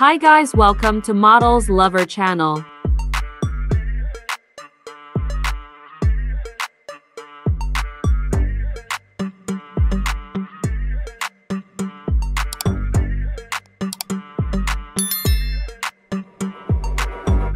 Hi guys, welcome to Models Lover Channel.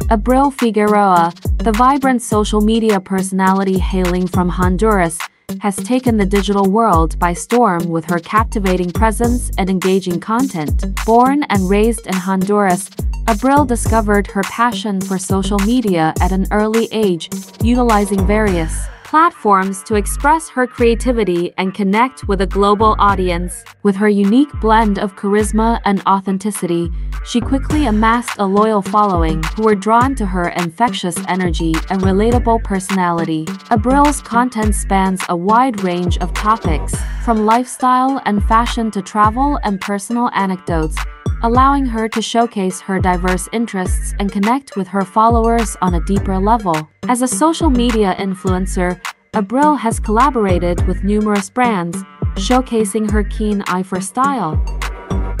Abril Figueroa, the vibrant social media personality hailing from Honduras, has taken the digital world by storm with her captivating presence and engaging content. Born and raised in Honduras, Abril discovered her passion for social media at an early age, utilizing various platforms to express her creativity and connect with a global audience. With her unique blend of charisma and authenticity, she quickly amassed a loyal following who were drawn to her infectious energy and relatable personality. Abril's content spans a wide range of topics, from lifestyle and fashion to travel and personal anecdotes, allowing her to showcase her diverse interests and connect with her followers on a deeper level. As a social media influencer, Abril has collaborated with numerous brands, showcasing her keen eye for style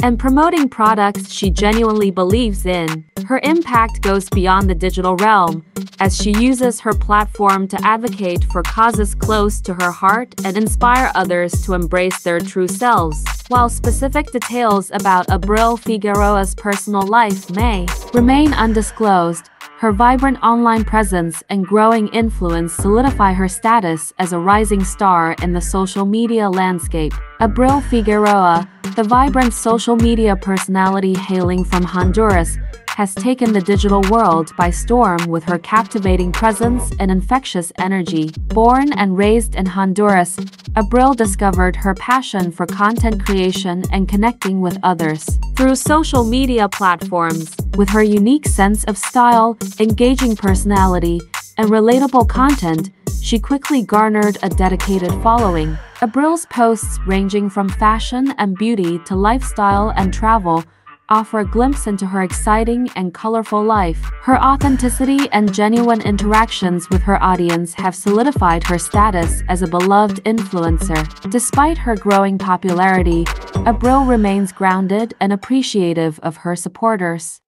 and promoting products she genuinely believes in. Her impact goes beyond the digital realm, as she uses her platform to advocate for causes close to her heart and inspire others to embrace their true selves. While specific details about Abril Figueroa's personal life may remain undisclosed, her vibrant online presence and growing influence solidify her status as a rising star in the social media landscape. Abril Figueroa, the vibrant social media personality hailing from Honduras, has taken the digital world by storm with her captivating presence and infectious energy. Born and raised in Honduras, Abril discovered her passion for content creation and connecting with others through social media platforms. With her unique sense of style, engaging personality, and relatable content, she quickly garnered a dedicated following. Abril's posts, ranging from fashion and beauty to lifestyle and travel, offer a glimpse into her exciting and colorful life. Her authenticity and genuine interactions with her audience have solidified her status as a beloved influencer. Despite her growing popularity, Abril remains grounded and appreciative of her supporters.